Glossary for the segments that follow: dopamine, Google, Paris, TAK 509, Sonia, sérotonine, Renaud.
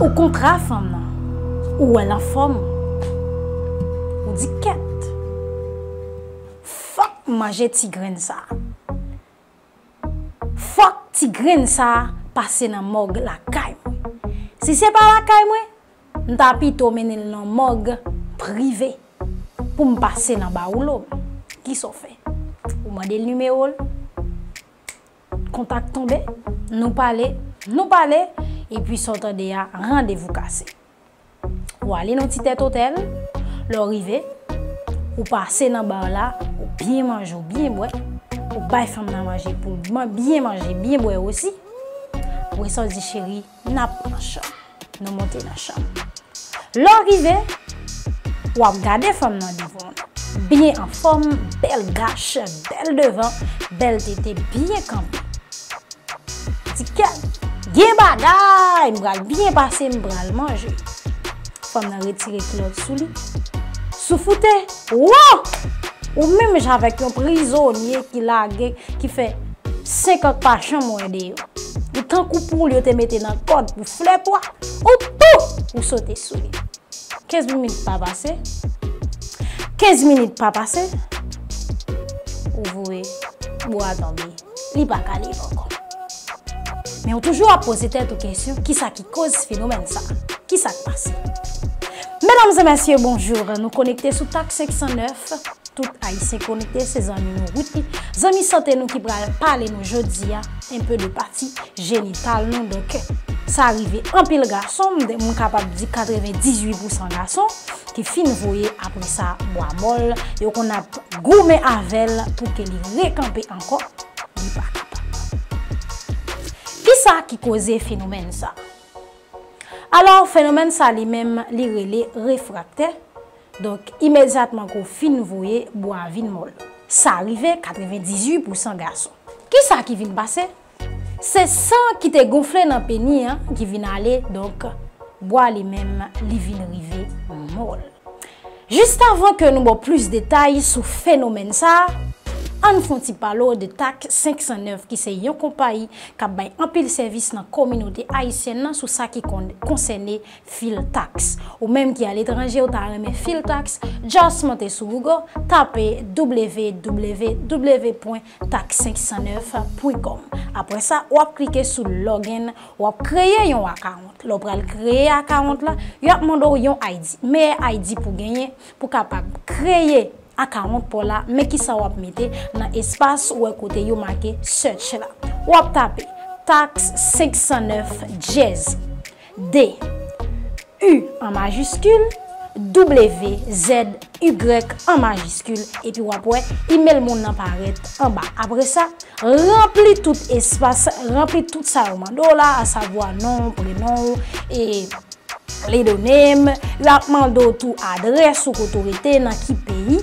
Au contraire, femme, ou à la femme, on dit quête. Fuck manger tigrine ça. Fuck tigrine ça passer dans morgue la caille. Si c'est pas la caille moi, on t'a plutôt mené dans morgue privé pour me passer dans baoulom. Qui s'en fait? Ou m'a dit le numéro. Contact tombé, nous parler et puis s'entendre à rendez-vous cassé. Ou aller dans petit hôtel, l'arriver, ou passer dans bar là, ou bien manger, ou bien boire, ou bailler femme dans manger pour bien manger, bien boire aussi. Ou ça dit chérie, n'a pas chambre, nous monter dans chambre. L'arriver, ou regarder femme dans devant. Bien en forme, belle gâche, belle devant, belle tété, bien campée. Bien bagaille, m'bral bien passé, m'bral manger. Femme n'a retiré Claude sous lui. Soufoute, wow! Ou même j'avec un prisonnier qui l'a qui fait 50 par chambre de yo. Ou tant coup pour lui, te mette dans le code pour fleur toi. Ou tout! Ou sauter sous lui. 15 minutes pas passé. 15 minutes pas passé. Ou vous voyez, ou attendez, il pas calé encore. Mais on toujours à poser tête aux questions, qui ça qui cause ce phénomène ça? Qui ça qui passe? Mesdames et messieurs, bonjour. Nous connectons sur TAK 509. Tout haïtien connecté, ses amis nous routiers. Amis santé nous qui parlent nous jeudi, un peu de partie génitale nous. Donc, ça arrive en pile garçon, je suis capable de dire 98% garçon qui finissent voyer après ça, bois molle. Et qu'on a gourmé avec elle pour qu'elle récampe encore. Ça qui cause phénomène ça. Alors phénomène ça lui-même li relé réfractaire. Donc immédiatement qu'on fin voyer bois vin molle. Ça arrivait 98% garçons. Qui ça qui vient passer? C'est sang qui te gonflé dans pénis hein, qui vient aller donc bois lui-même li vient rivé molle. Juste avant que nous bon plus de détails sur phénomène ça, on fait parler de TAK 509 qui est une compagnie qui bail en pile service dans la communauté haïtienne sur ça qui concerne fil taxe ou même qui à l'étranger ou ta remet fil taxe just monter sur Google taper www.tak509.com après ça ou cliquer sur login ou créer un account l'on va créer account là y a demandé un ID mais ID pour gagner pour capable créer à 40 pour là mais qui ça va mettre dans espace ou côté yo marqué search là ou taper TAK 509 jazz D U en majuscule W Z Y en majuscule et puis ou après email mon apparaître en bas après ça rempli tout espace rempli tout ça au mando là à savoir nom prénom et les données, la mando tout adresse ou autorité dans qui pays.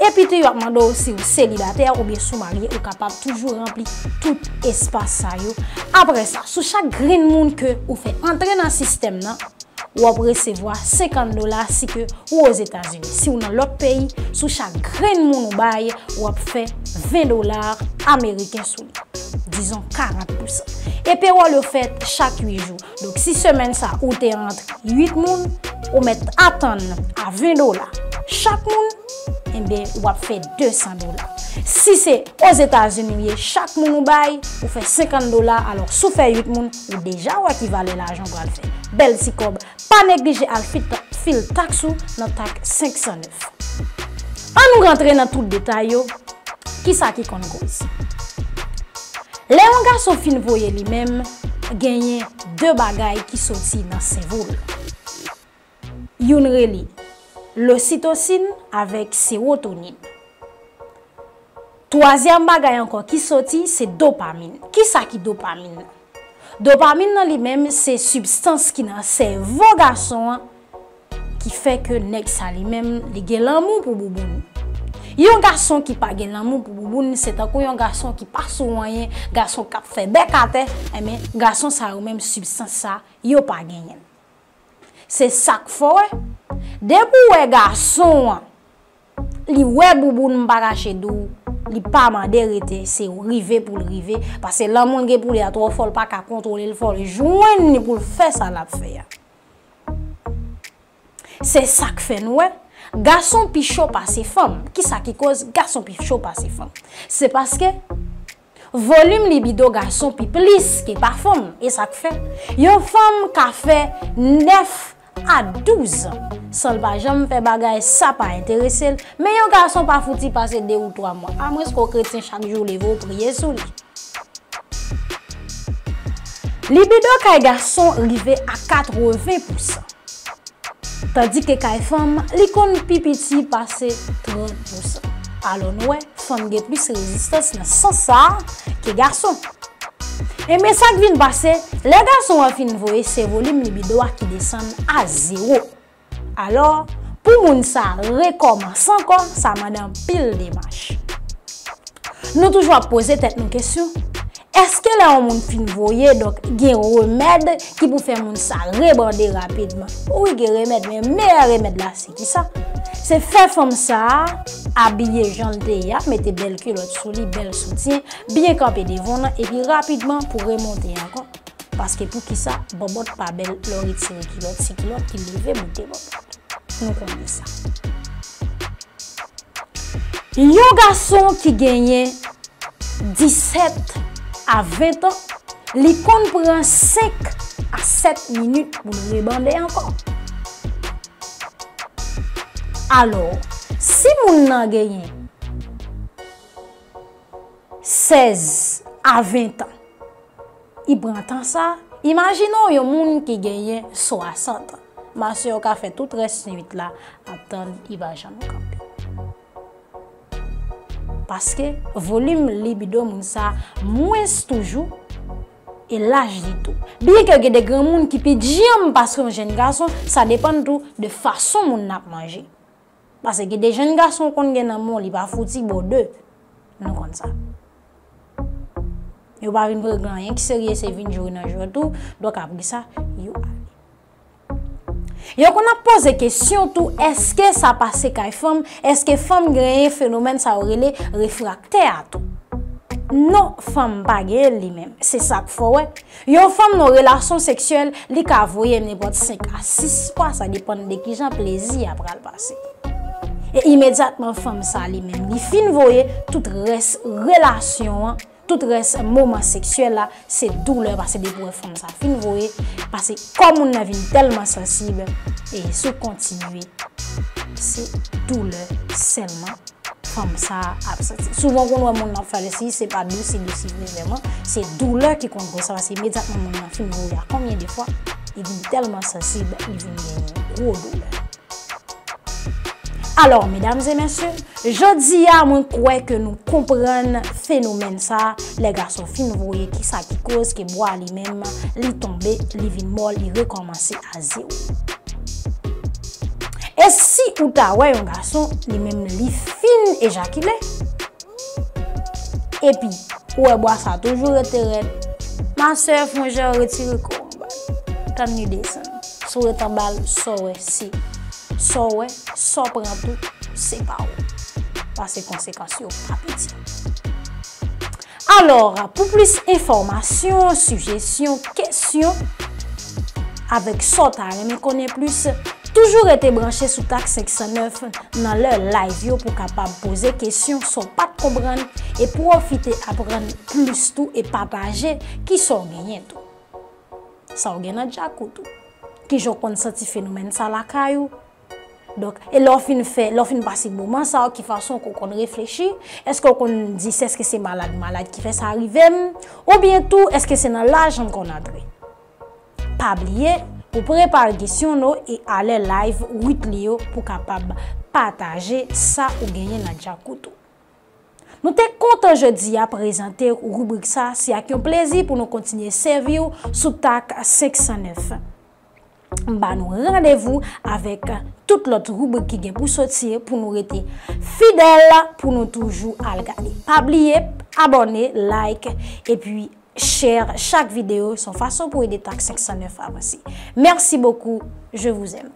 Et puis tu mando aussi célibataire ou bien sous marié ou capable toujours remplir tout espace ça yo. Après ça, sur chaque green moon que ou fait entrer dans système là, ou après recevoir $50 si que ou aux États-Unis. Si ou dans l'autre pays, sur chaque green moon ou bail ou fait $20 américains sous disons 40%. Et puis on le fait chaque 8 jours. Donc si semaine ça ou t'es entre 8 moun, ou met attendre à $20 chaque moun, et bien on va faire $200. Si c'est aux États-Unis, chaque moun ou bail, ou fait $50 alors sous fait 8 moun, ou déjà ou qui valait l'argent pour le faire. Belle si cob, pas négliger à fil taxe dans TAK 509. On nous rentrer dans tout le détail qui ça qui qu'on cause. Les garçons fin voyer lui-même gagner deux bagailles qui sortent dans ses vols. Une relie l'ocytocine avec sérotonine. Troisième bagaille encore qui sortit c'est dopamine. Qui ça qui dopamine? Dopamine dans lui-même c'est substance qui dans ses vos garçons qui fait que nèg ça lui-même li gen l'amour pour bouboune. Un garçon qui pas gagne l'amour pour bouboune, c'est un garçon qui pas sourire, garçon qui fait bec à terre, mais garçon ça ou même substance ça, yo pas gagne. C'est ça qu'il faut. Dès que garçon li wè bouboune pas caché dou, li pas mandé rete, c'est rivé pour le rivé parce que l'amour qui pour les à trop fort pas qu'à contrôler le fort, joindre pour faire ça l'a fait. C'est ça que fait nous. Garçon pi chaud par ses femmes. Qui ça qui cause garçon pi chaud par ses femmes? C'est parce que volume libido garçon pi plus que par femme et ça fait. Yon femme qui fait 9 à 12 ans. Sans le pas jamais faire bagaille, ça pas intéressé. Mais yon garçon pas fouti passer 2 ou 3 mois. À moins qu'on chrétien chaque jour les vos prier sous lui. Libido kay garçon rivé à 80%. Tandis que les femmes, les con pipiti passent 30%. Alors nous, les femmes ont plus de résistance dans ce sens que les garçons. Et mais ça qui vient passer, les garçons ont voir ces volumes libido qui descendent à zéro. Alors, pour moun ça recommence encore, ça m'a donné pile de marche. Nous toujours poser tête nos questions. Est-ce que là on moun fin voyer donc gen remède qui pour faire moun ça rebondir rapidement? Oui, gen remède, mais meilleur remède là c'est qui ça? C'est faire femme ça, habiller gentil, mettez belle culotte sous lui, bel soutien, bien camper devant et puis rapidement pour remonter encore parce que pour qui ça bobot pas belle leur retirer culotte, c'est culotte qui lever monter bobot. Nous connaissons ça. Yon garçon qui gagne 17 à 20 ans, les comptes prennent 5 à 7 minutes pour nous rebander encore. Alors, si vous n'avez gagné 16 à 20 ans, il prend tant ça. Imaginons un monde qui gagne 60 ans. Ma soeur qui a fait tout 13 nuits là, attendre, il va jamais camper. Parce que volume libido mounsa moins toujours et l'âge du tout. Bien que des grands monde qui peut jamais passer un jeune garçon, ça dépend tout de façon moun n'a mangé. Parce que des jeunes garçons qu'on gagne dans monde, ils pas fouti bon deux. Non comme ça. Yo pas une grand rien qui sérieux c'est vinn jouer dans jour tout, donc après ça, yo Yo qu'on a posé question tout, est-ce que ça passe kay femme? Est-ce que femme gagne phénomène ça relé réfractaire à tout? Non, femme pas gagne lui-même. C'est ça qu'il faut ouais. Yo femme nos relations sexuelles, li ka voyer n'importe 5 à 6 fois, ça dépend de qui j'en plaisir après le passé. Et immédiatement femme ça lui-même, li fin voyer toute reste relation, tout reste moment sexuel là, c'est douleur parce que des pauvres femmes ça fin voyer parce que comme on a vu tellement sensible et se continuer c'est douleur seulement femme ça absente. Souvent quand on voit mon enfant ici c'est pas doux, c'est douce vraiment, c'est douleur qui compte pour ça parce que immédiatement mon enfant voyer combien de fois il vient tellement sensible, il vient gros douleur. Alors, mesdames et messieurs, je dis à moi que nous comprenons le phénomène ça. Les garçons fin voyez qui ça qui cause que bois lui-même, lui tomber, lui vin mort, lui recommencer à zéro. Et si ou ta ouais un garçon lui-même lui fin éjaculé, et puis ouais bois ça toujours retiré. Ma soeur moi j'ai retiré quoi? Tant mieux descend. Sur le tambal, sort si. Sors ouais, sors prend tout, c'est pas où. Parce que conséquences pas petites. Alors, pour plus d'informations, suggestions, questions, avec Sotar, mais connaît plus, toujours été branché sur TAK 509 dans leur live pour capable poser questions, sans pas comprendre et profiter apprendre plus tout et partager qui sont gagnés tout. Ça on gagne déjà tout. Qui je consenti phénomène ça la caillou. Donc, et l'offre fait, l'offre passe le moment, ça, qui façon qu'on réfléchit. Est-ce qu'on dit, est-ce que c'est malade qui fait ça arriver? Ou bien tout, est-ce que c'est dans l'argent qu'on a pris? Pas oublier, pour préparer question et aller live 8 lieux pour capable partager ça ou gagner dans le Jakuto. Nous sommes contents jeudi à présenter la rubrique ça. C'est un plaisir pour nous continuer à servir sous TAK 509. Bah nous rendez-vous avec toute l'autre rubrique qui vient pour sortir pour nous rester fidèles, pour nous toujours à regarder. Pas oublier, abonner, like et puis share chaque vidéo, son façon pour aider TAK 509 à avancer. Merci beaucoup, je vous aime.